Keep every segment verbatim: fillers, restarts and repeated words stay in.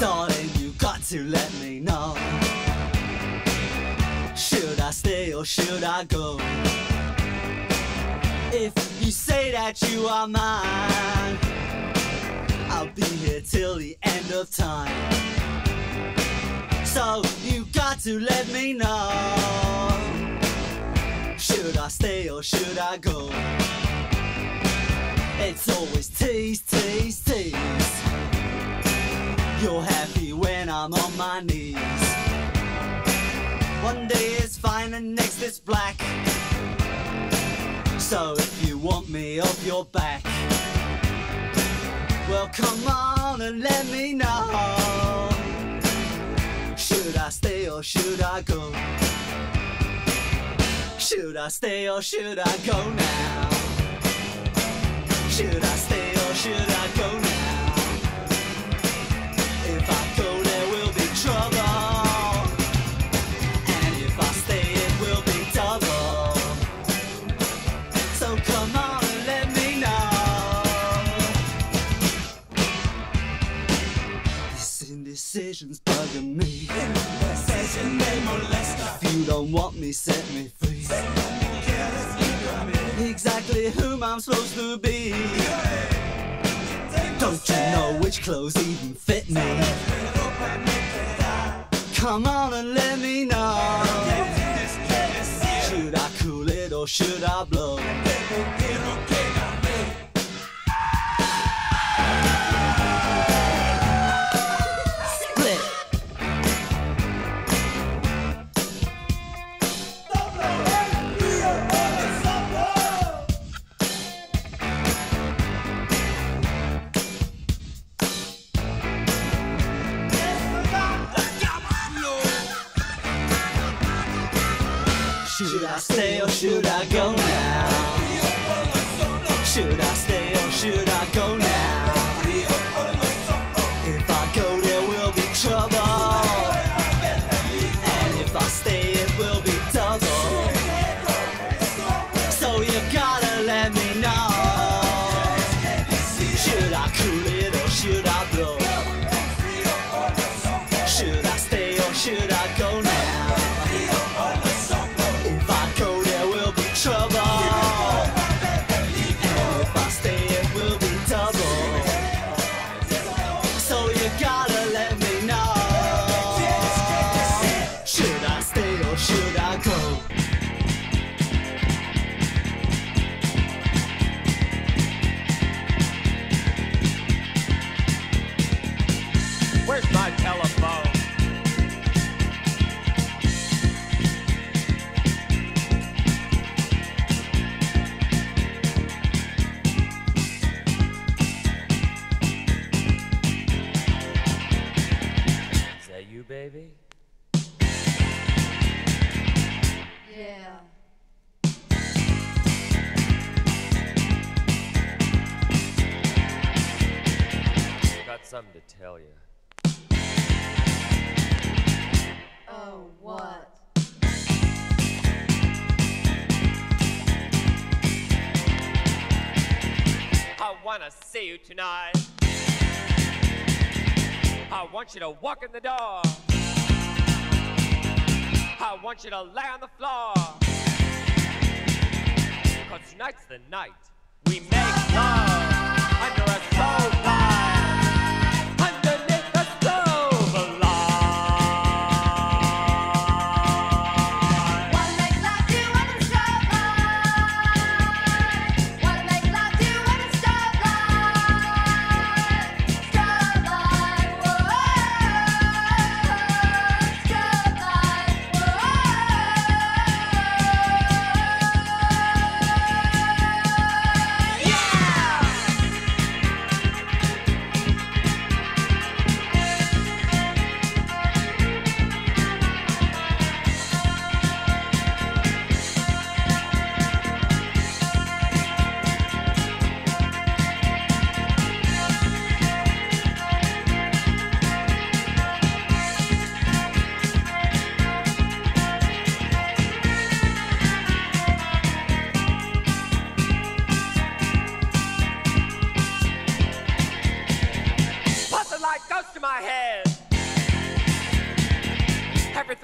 Darling, you got to let me know. Should I stay or should I go? If you say that you are mine, I'll be here till the end of time. So you got to let me know. Should I stay or should I go? It's always tease, tease, tease. You're happy when I'm on my knees. One day it's fine and next it's black. So if you want me off your back, well, come on and let me know. Should I stay or should I go? Should I stay or should I go now? Should I stay or should I go now? If I go, there will be trouble, and if I stay, it will be double. So come on and let me know. This indecision's bugging me. Indecision, they molest us. If you don't want me, set me free. Set me careless, exactly whom I'm supposed to be. Don't you know which clothes even fit me? Come on and let me know. Should I cool it or should I blow? Should I stay or should I go now? Should I stay or should I go now? If I go, there will be trouble, and if I stay, it will be double. So you gotta let me know. Should I cool it or should I blow? Should I stay or should I go now? Something to tell you. Oh, what? I wanna see you tonight. I want you to walk in the door. I want you to lay on the floor. 'Cause tonight's the night we make love under a sofa.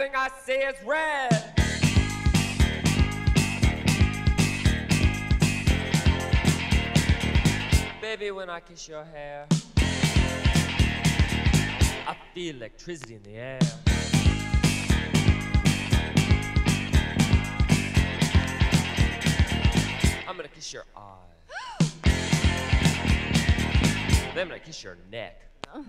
everything I see is red. Baby, when I kiss your hair, I feel electricity in the air. I'm gonna kiss your eyes. Then I'm gonna kiss your neck. Oh.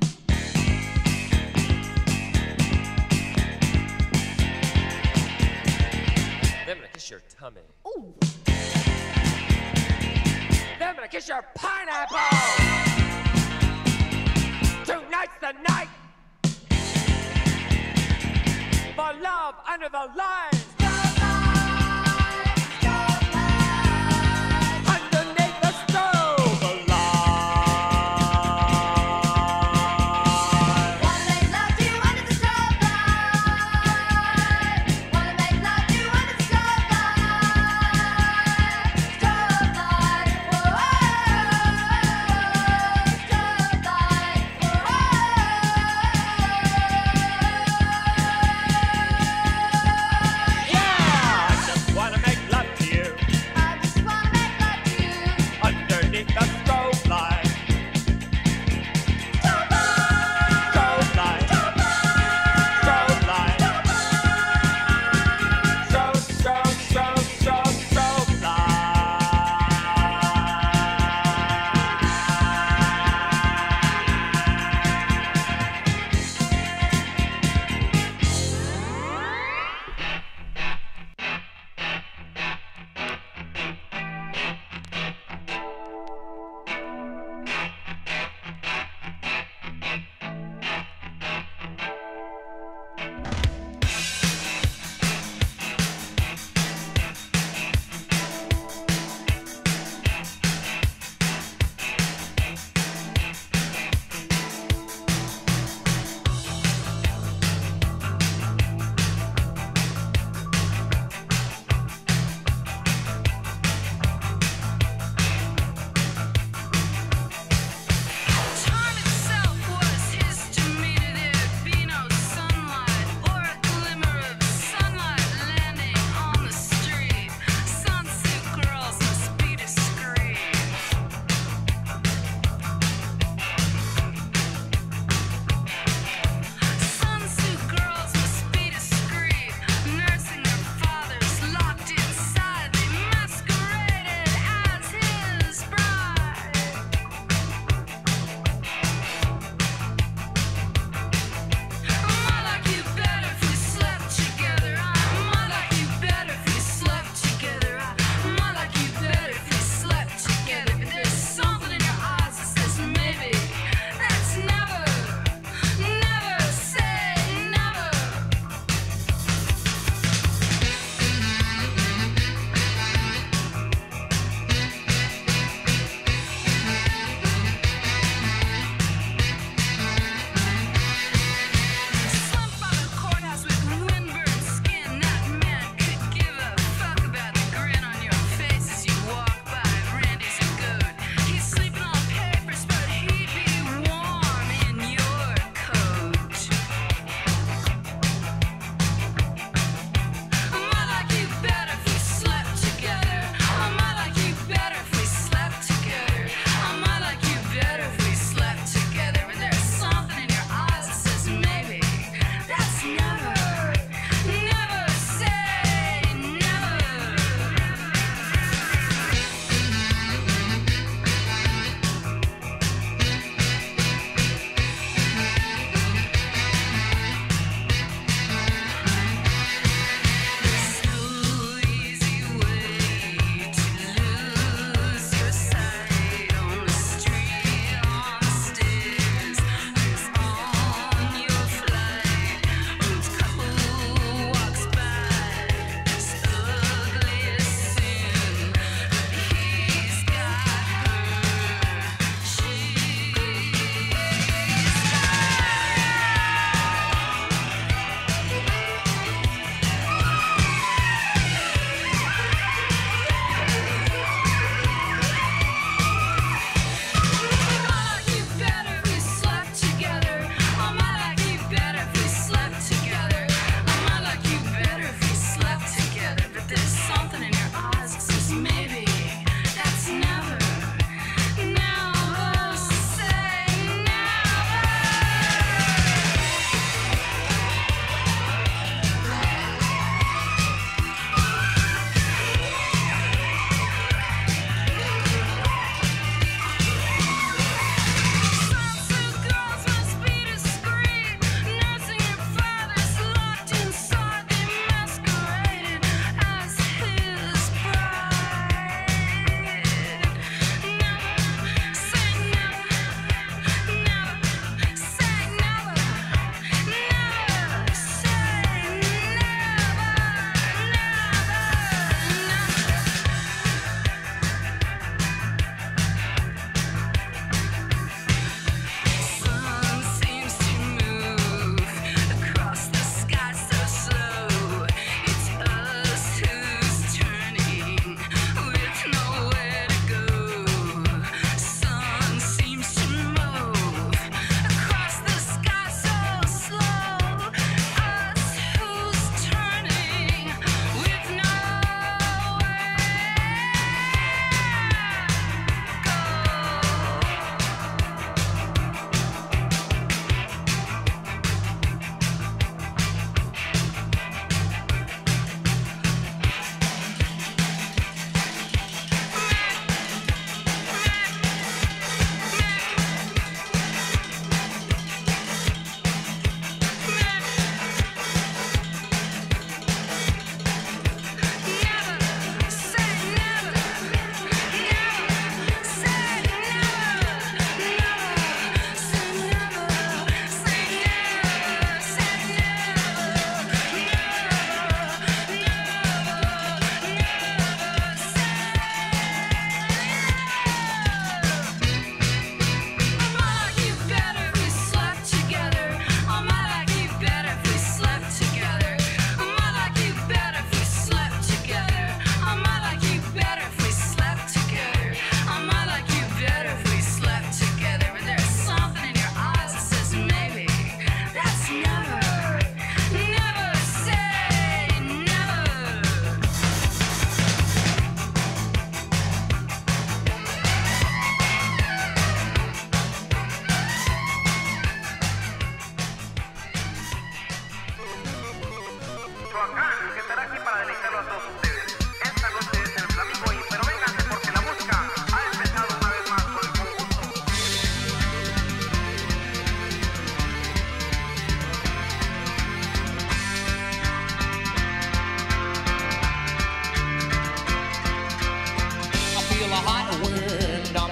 Then I'm gonna kiss your tummy. Ooh. Then I'm gonna kiss your pineapple. Tonight's the night for love under the lines.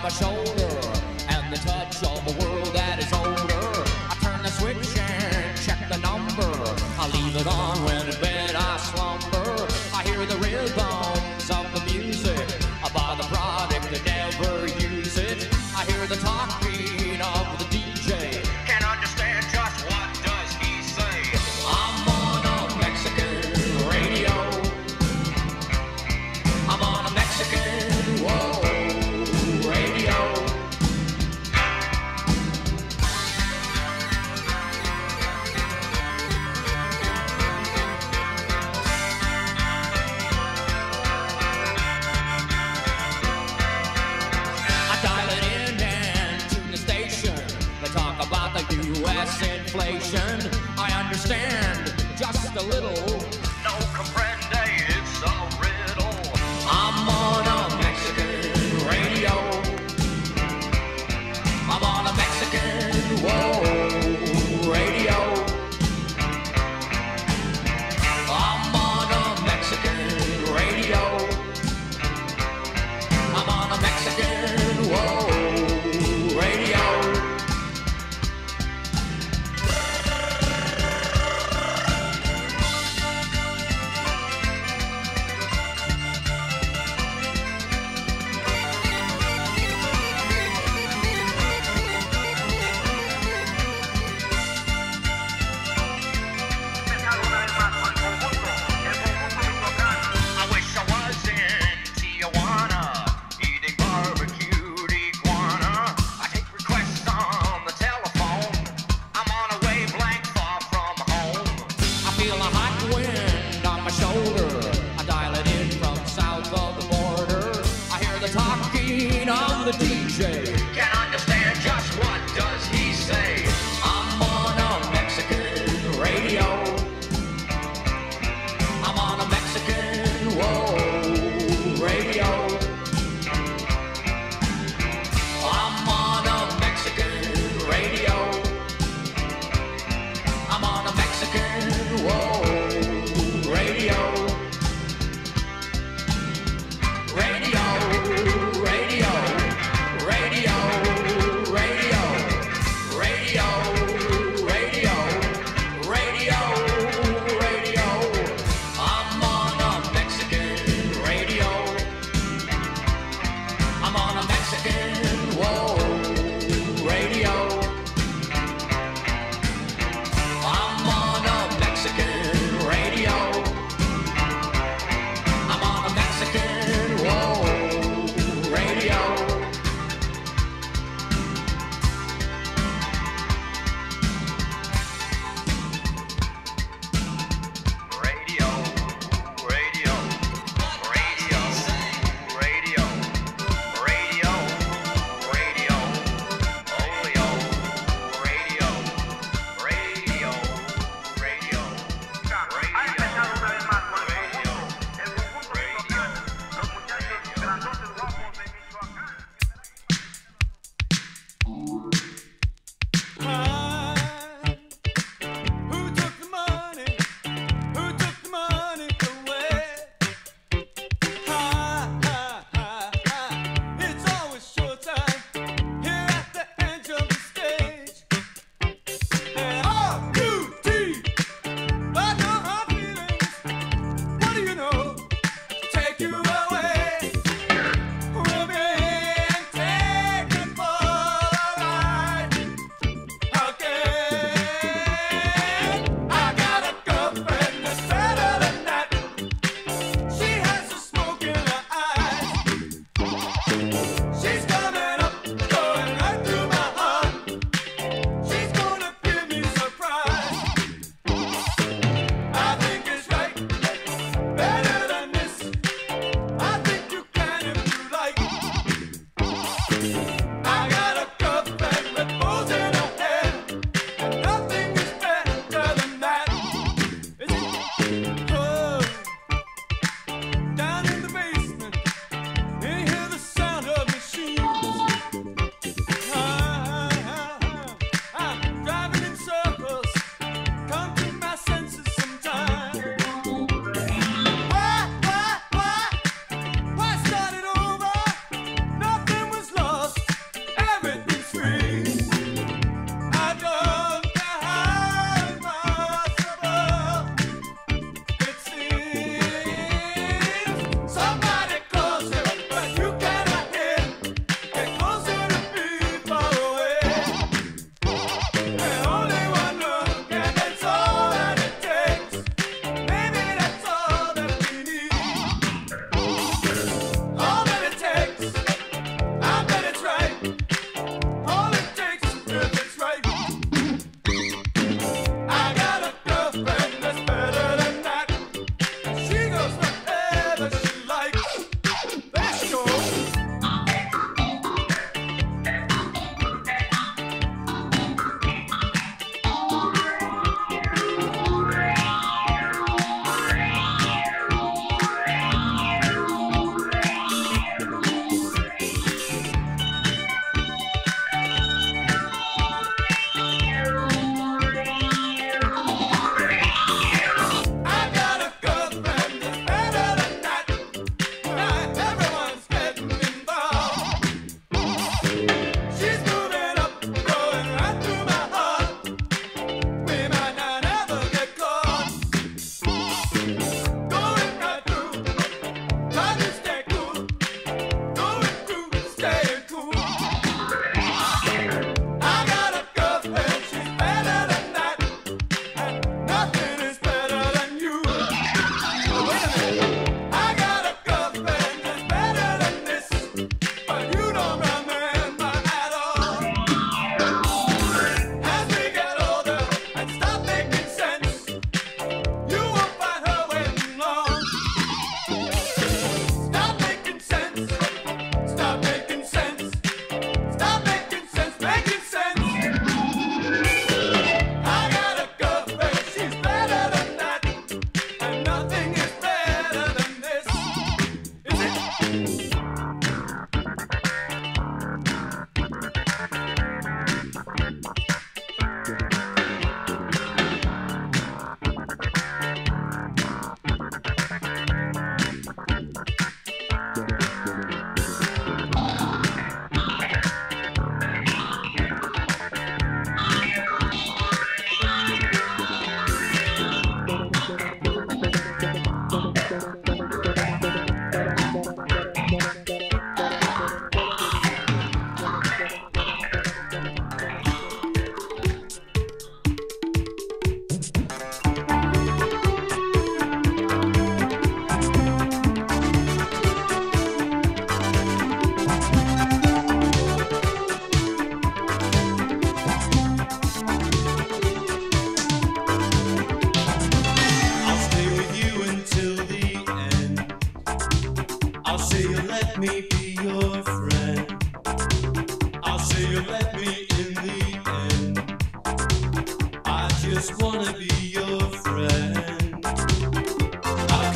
my shoulder and the touch of the world that is older. I turn the switch and check the number. I leave it on when in bed I slumber. I hear the rhythms of the music. I buy the product and never use it. I hear the talking of the D J. Can't understand just what does he say. I'm on a Mexican radio. I'm on a Mexican whoa. U S inflation, I understand just a little. No comprende, it's a riddle. I'm on a Mexican radio. I'm on a Mexican whoa radio. I'm on a Mexican radio. I'm on a Mexican whoa. The D J can't understand just what does he say. I'm on a Mexican radio. I'm on a Mexican whoa radio. I'm on a Mexican radio. I'm on a Mexican whoa.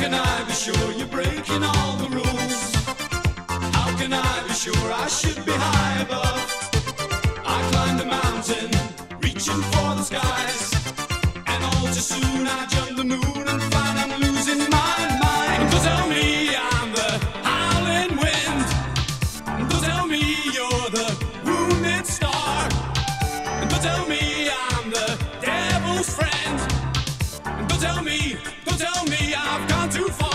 can I be sure you're breaking all the rules? How can I be sure I should be high above? I climbed a mountain, reaching for the skies, and all too soon I jump the moon and find I'm losing my mind. Don't tell me I'm the howling wind. Don't tell me you're the moonlit star. Don't tell me I'm the devil's friend. Don't tell me, don't tell me I've gone too far.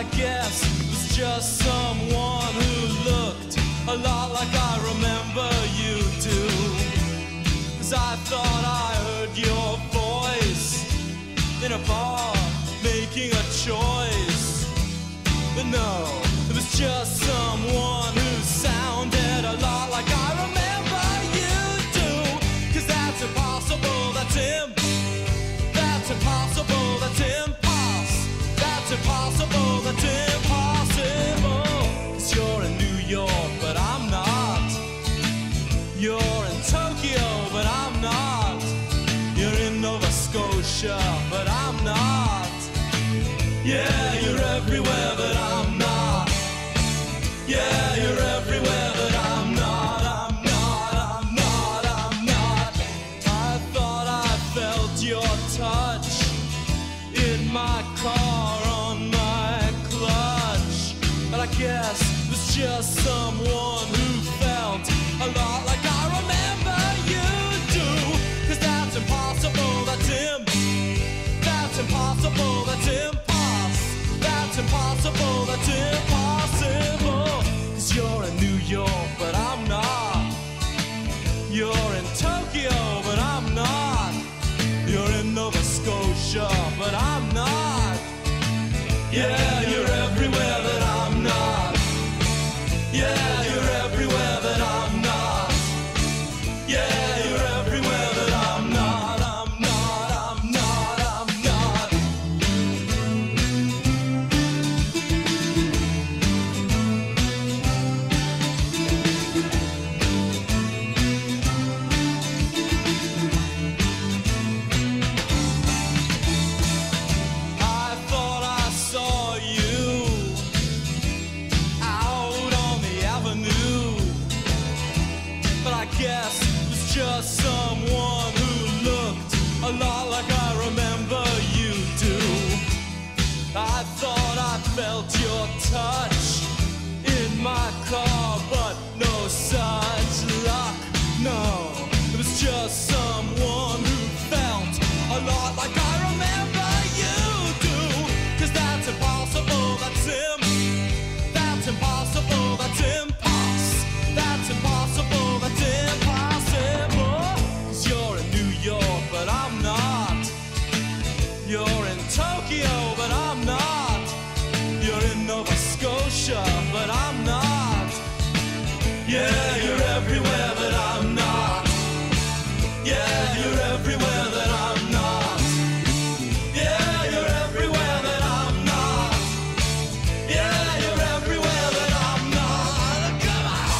I guess, was just someone who looked a lot like I remember you do. 'Cause I thought I heard your voice in a bar making a choice. But no, it was just someone who sounded a lot like I remember you do. 'Cause that's impossible, that's him. That's impossible, that's him. That's impossible, that's impossible. 'Cause you're in New York, but I'm not. You're in Tokyo, but I'm not. You're in Nova Scotia, but I'm not. Yeah, you're everywhere, but I'm not. Yeah, you're everywhere, but I'm not. I'm not, I'm not, I'm not. I thought I felt your touch in my car. Yes, it was just someone who felt a lot like I remember you do. 'Cause that's impossible, that's him. That's impossible, that's impossible. That's impossible, that's impossible. 'Cause you're in New York, but I'm not. You're in Tokyo, but I'm not. You're in Nova Scotia, but I'm not. Yeah, you're everywhere, but I'm yeah, you're everywhere, but I'm not. Yeah, you're everywhere, but I'm not. I'm not, I'm not, I'm not. I thought I saw you guess it was just someone who looked a lot like I remember you do. I thought I felt your touch in my car, but no such luck. No, it was just someone who felt a lot like I remember you do. 'Cause that's impossible, that's him. That's impossible, that's him. That's impossible, that's impossible. 'Cause you're in New York, but I'm not. You're in Tokyo, but I'm not. You're in Nova Scotia, but I'm not. Yeah, you're everywhere, but I'm not. Yeah, you're everywhere, but I'm not. Yeah, you're everywhere, but I'm not. Yeah, you're everywhere, but I'm not. Come on!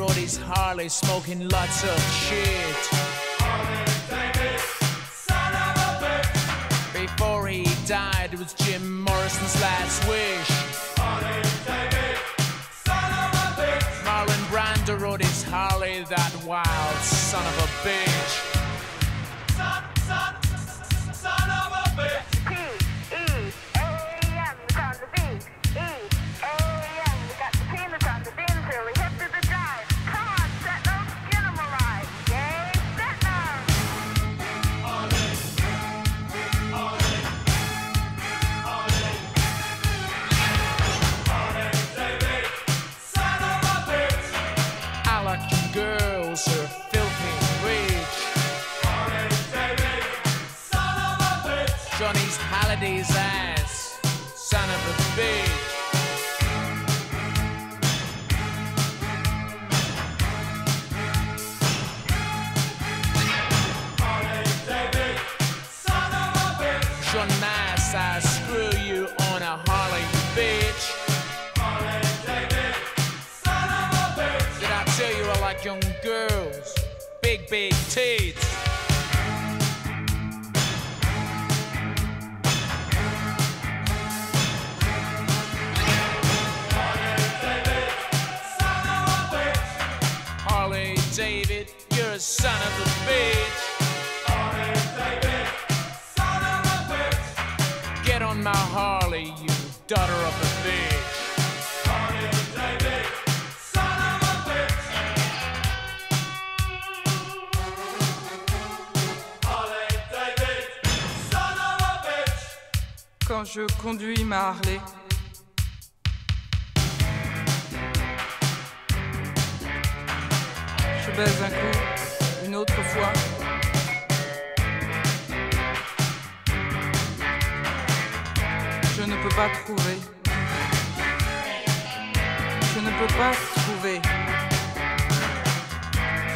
Rode his Harley smoking lots of shit. Harley Davidson, son of a bitch. Before he died, it was Jim Morrison's last wish. Harley Davidson, son of a bitch. Marlon Brando rode his Harley, that wild son of a bitch. Son, son, son of a bitch. P E L East Halliday's ass, son of a bitch. Harley Davidson, son of a bitch. You're nice, I screw you on a Harley, bitch. Harley Davidson, son of a bitch. Did I tell you I like young girls? Big, big teeth. David, you're a son of a bitch. Harley David, son of a bitch. Get on my Harley, you daughter of a bitch. Harley David, son of a bitch. Harley David, son of a bitch. Quand je conduis ma Harley, je baise un coup, une autre fois. Je ne peux pas trouver. Je ne peux pas trouver.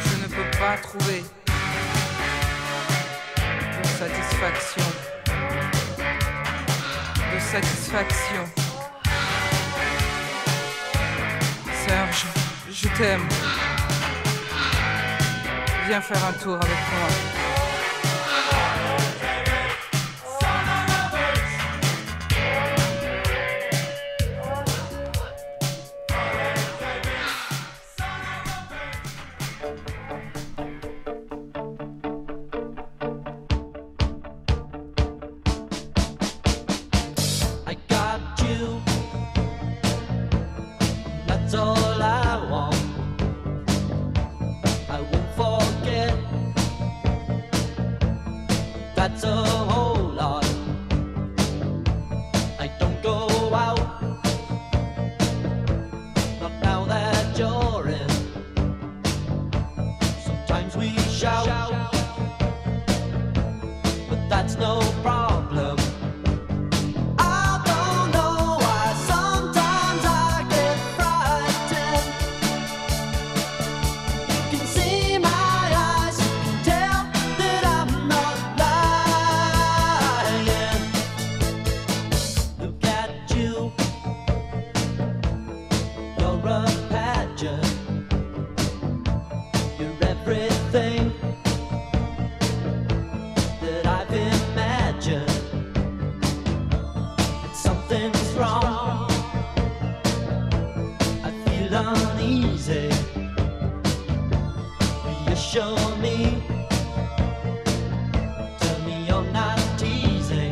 Je ne peux pas trouver de satisfaction. De satisfaction. Serge, je t'aime. Viens faire un tour avec moi. That's a whole lot. I don't go out, not now that you're in. Sometimes we shout, but that's no problem. I don't know why sometimes I get frightened. You can see my uneasy. Reassure me. Tell me you're not teasing.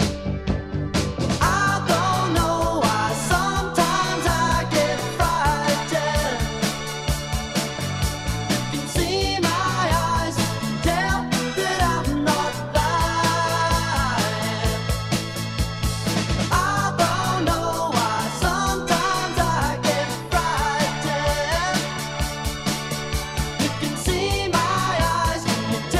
I don't know why sometimes I get frightened. You can see my eyes, you can tell that I'm not lying. I don't know why sometimes I get frightened. You can see my eyes, you can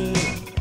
monster.